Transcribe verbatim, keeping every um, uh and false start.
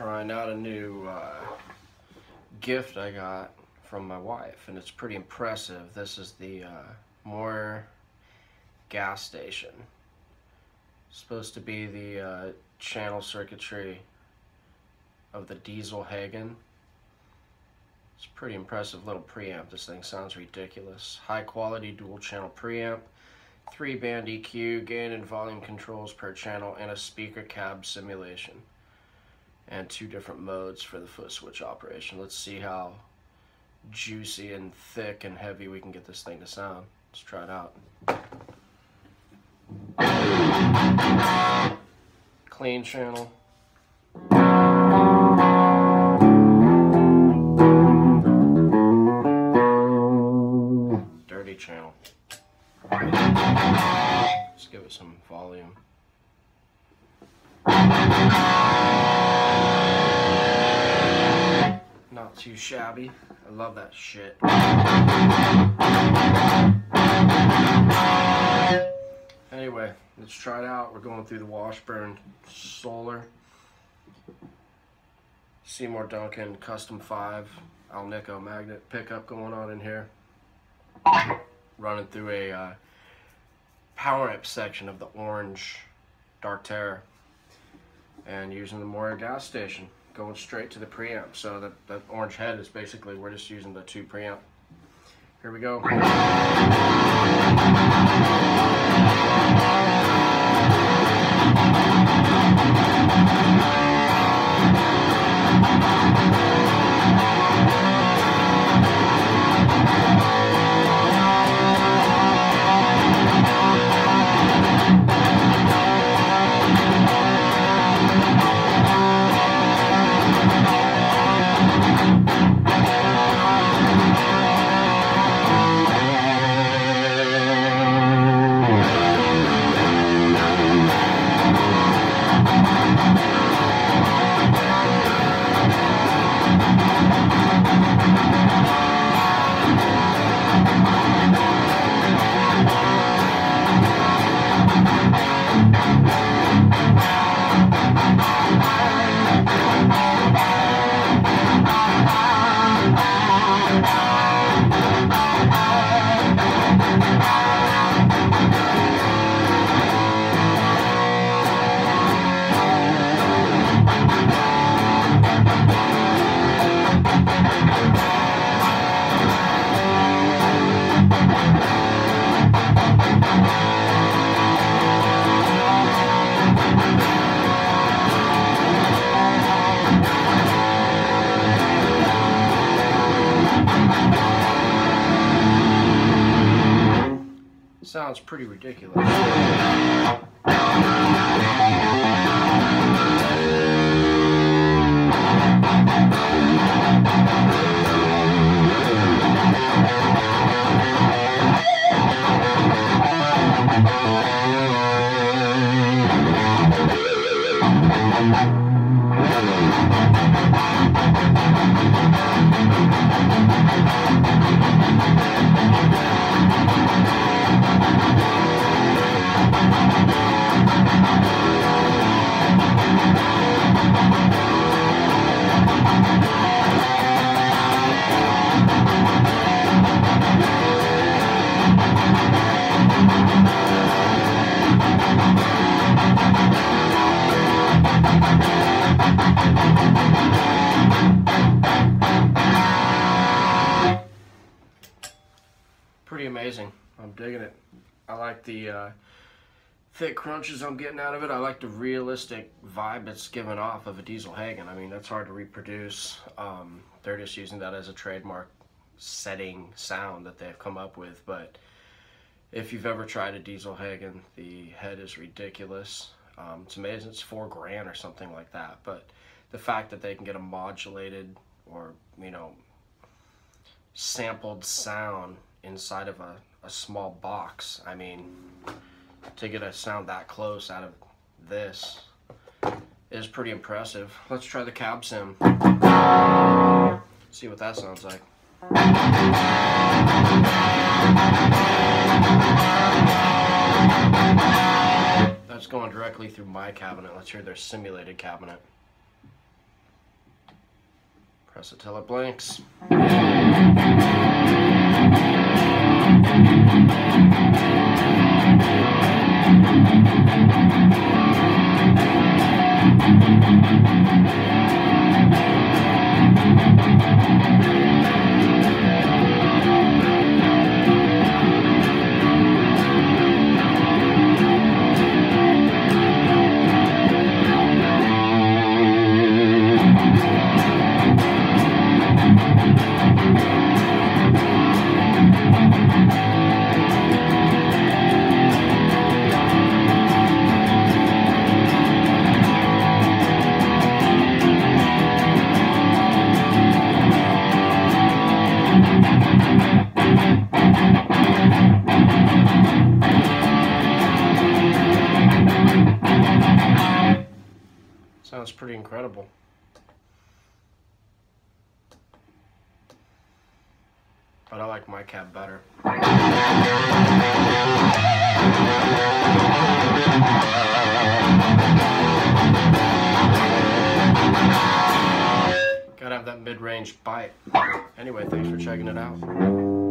trying out a new uh, gift I got from my wife, and it's pretty impressive. This is the uh, Mooer gas station. It's supposed to be the uh, channel circuitry of the Diezel Hagen. It's a pretty impressive little preamp. This thing sounds ridiculous. High quality dual channel preamp, three band E Q, gain and volume controls per channel, and a speaker cab simulation, and two different modes for the foot switch operation. Let's see how juicy and thick and heavy we can get this thing to sound. Let's try it out. Clean channel. Dirty channel. Let's give it some volume. Not too shabby. I love that shit. Anyway, let's try it out. We're going through the Washburn Solar, Seymour Duncan Custom five Alnico magnet pickup going on in here. Running through a uh, power amp section of the Orange Dark Terror, and using the Mooer gas station, going straight to the preamp. So that, that orange head is basically, we're just using the two preamp. Here we go. Sounds pretty ridiculous. Pretty amazing. I'm digging it. I like the uh, thick crunches I'm getting out of it. I like the realistic vibe it's given off of a Diezel Hagen. I mean, that's hard to reproduce. Um, they're just using that as a trademark setting sound that they've come up with. But if you've ever tried a Diezel Hagen, the head is ridiculous. Um, it's amazing. It's four grand or something like that. But the fact that they can get a modulated or, you know, sampled sound inside of a, a small box. I mean, to get a sound that close out of this is pretty impressive. Let's try the cab sim. See what that sounds like. That's going directly through my cabinet. Let's hear their simulated cabinet. press it till it blinks. Sounds pretty incredible. But I like my cab better. Gotta have that mid-range bite. Anyway, thanks for checking it out.